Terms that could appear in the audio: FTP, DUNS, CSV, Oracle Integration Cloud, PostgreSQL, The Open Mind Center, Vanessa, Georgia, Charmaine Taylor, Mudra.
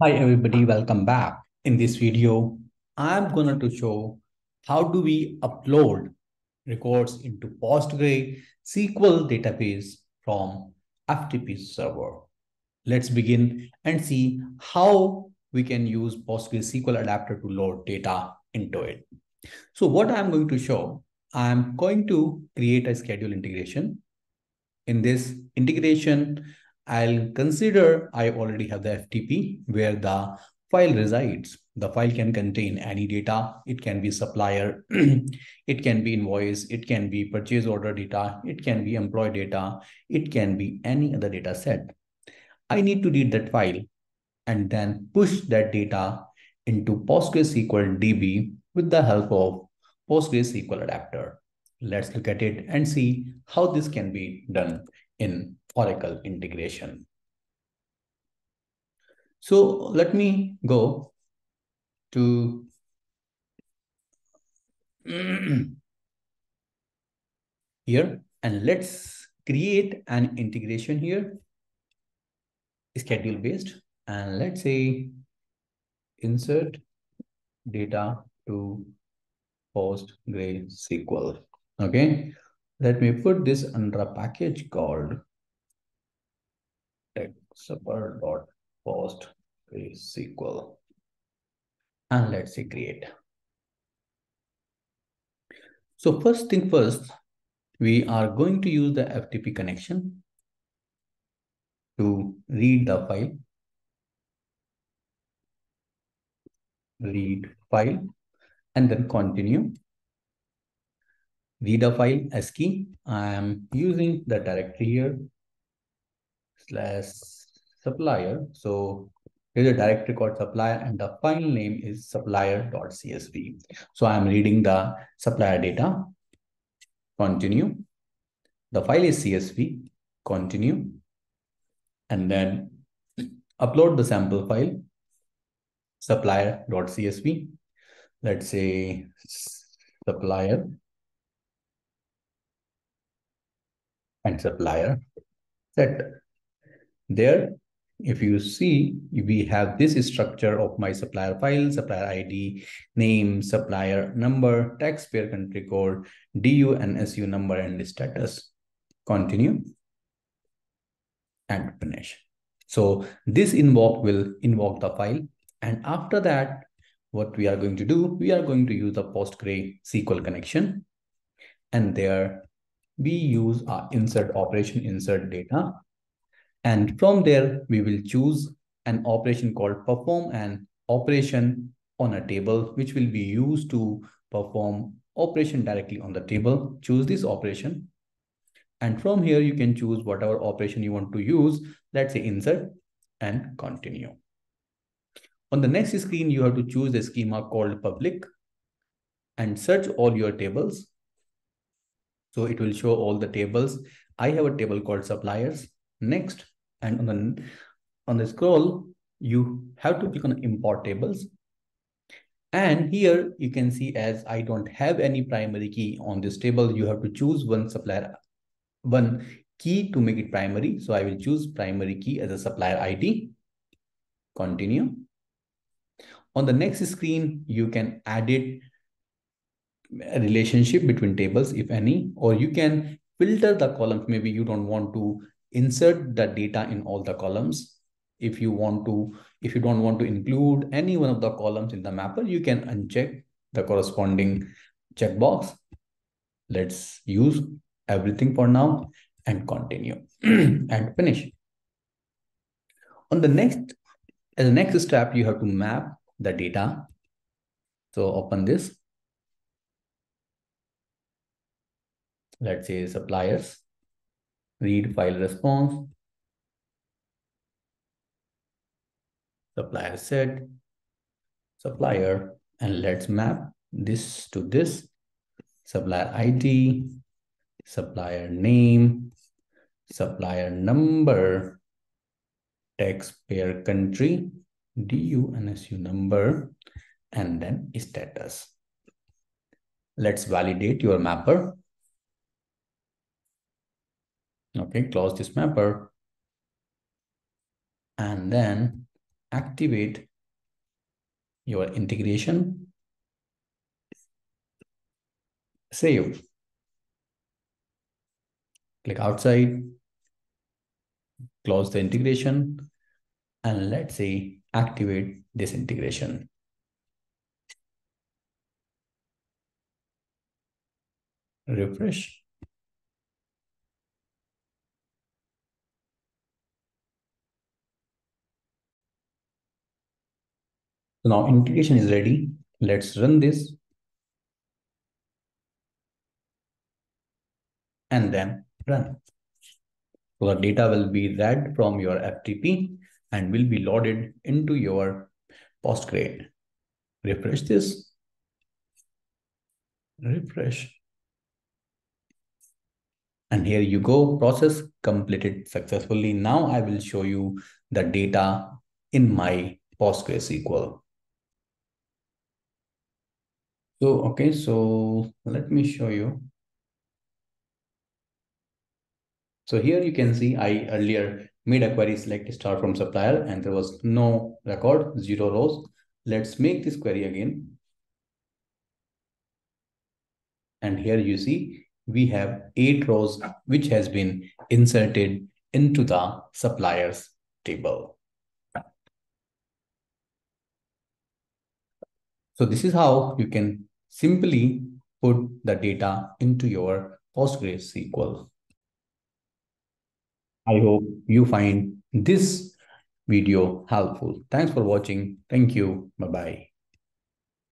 Hi everybody, welcome back. In this video, I'm going to show how do we upload records into PostgreSQL database from FTP server. Let's begin and see how we can use PostgreSQL adapter to load data into it. So what I'm going to show, I'm going to create a schedule integration. In this integration, I'll consider I already have the FTP where the file resides. The file can contain any data. It can be supplier, it can be invoice, it can be purchase order data, it can be employee data, it can be any other data set. I need to read that file and then push that data into PostgreSQL DB with the help of PostgreSQL adapter. Let's look at it and see how this can be done in Oracle integration. So let me go to here and let's create an integration here, schedule based, and let's say insert data to PostgreSQL. Okay, let me put this under a package called Super.PostgreSQL and let's say create. So first thing first, we are going to use the FTP connection to read the file. Read file and then continue. Read a file as key. I am using the directory here. /supplier. So there's a directory called supplier and the file name is supplier.csv. So I'm reading the supplier data. Continue. The file is CSV. Continue. And then upload the sample file. Supplier.csv. Let's say supplier. And supplier. Set. There, if you see, we have this structure of my supplier file, supplier ID, name, supplier number, taxpayer country code, DUNS number, and status. Continue and finish. So this invoke will invoke the file. And after that, what we are going to do, we are going to use the PostgreSQL connection. And there we use our insert operation, insert data. And from there, we will choose an operation called perform an operation on a table, which will be used to perform operation directly on the table. Choose this operation. And from here, you can choose whatever operation you want to use. Let's say insert and continue. On the next screen, you have to choose a schema called public and search all your tables. So it will show all the tables. I have a table called suppliers. Next, and on the scroll, you have to click on import tables. And here you can see, as I don't have any primary key on this table, you have to choose one key to make it primary. So I will choose primary key as a supplier ID. Continue. On the next screen, you can edit a relationship between tables, if any, or you can filter the columns. Maybe you don't want to insert the data in all the columns. If you don't want to include any one of the columns in the mapper, you can uncheck the corresponding checkbox. Let's use everything for now and continue and finish. On the next step, you have to map the data. So open this. Let's say suppliers. Read file response, supplier set, supplier, and let's map this to this, supplier ID, supplier name, supplier number, taxpayer country, DUNS number, and then status. Let's validate your mapper. Okay, close this mapper. And then activate your integration, save, click outside, close the integration, and let's say activate this integration. Refresh. Now integration is ready. Let's run this. And then run. So the data will be read from your FTP and will be loaded into your PostgreSQL. Refresh this. Refresh. And here you go, process completed successfully. Now I will show you the data in my PostgreSQL. So, okay, so let me show you. So here you can see I earlier made a query select star from supplier and there was no record, 0 rows. Let's make this query again. And here you see we have 8 rows which has been inserted into the suppliers table. So this is how you can simply put the data into your PostgreSQL. I hope you find this video helpful. Thanks for watching. Thank you. Bye-bye.